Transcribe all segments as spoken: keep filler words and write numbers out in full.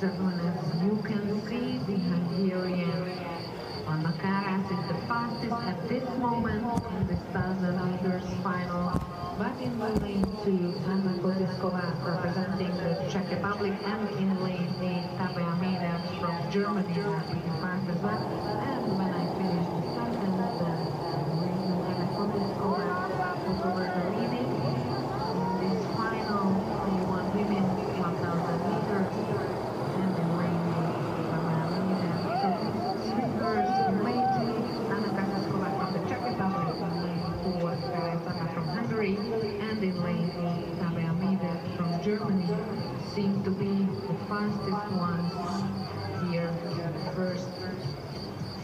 Zaguna, you can see the Hungarian Anna Karasz is the fastest at this moment in the one thousand meters final, but in lane two, Sandra Bosiskova representing the Czech Republic, and in lane eight, Tabea Meier from Germany will be the fastest one. And when I finish the second, the reason Anna Karasz took over the leading in this final, the one women one thousand meters. And in lane eight, Tabea Meier from Germany seem to be the fastest ones here in the first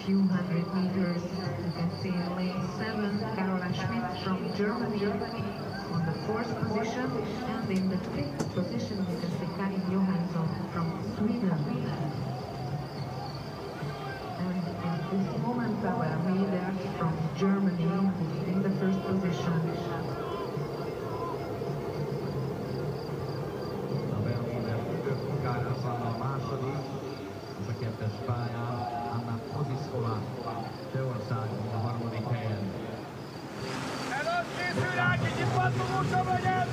few hundred meters. You can see in lane seven, Carola Schmidt from Germany on the fourth position, and in the fifth position you can see Karin Johansson from Sweden. And at this moment, Tabea Meier from Germany is in the first position. Anna Bosiskova, Törország a harmadik helyen. Előszínűleg egy ipatomúsa vagyok!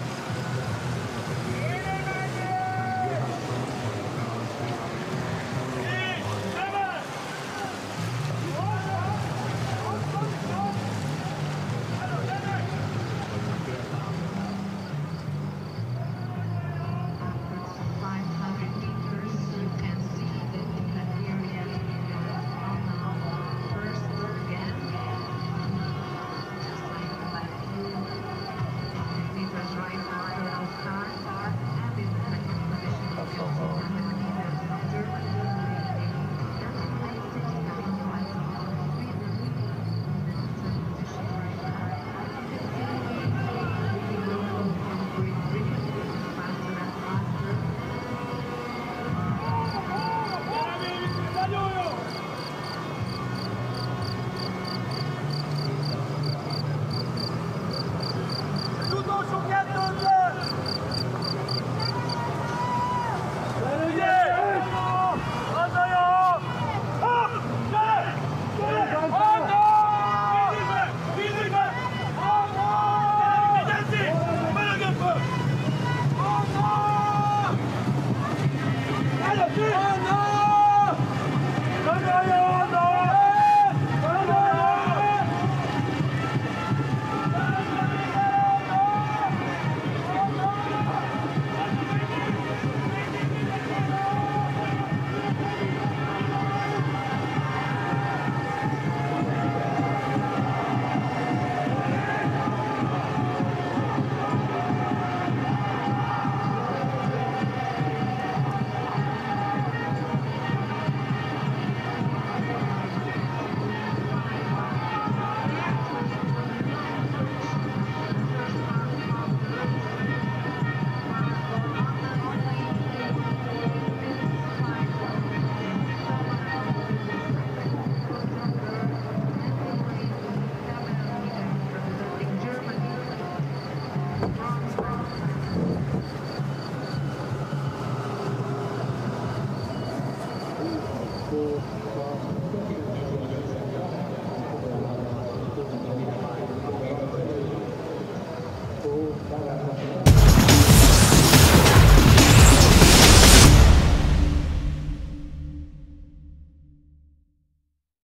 Gracias.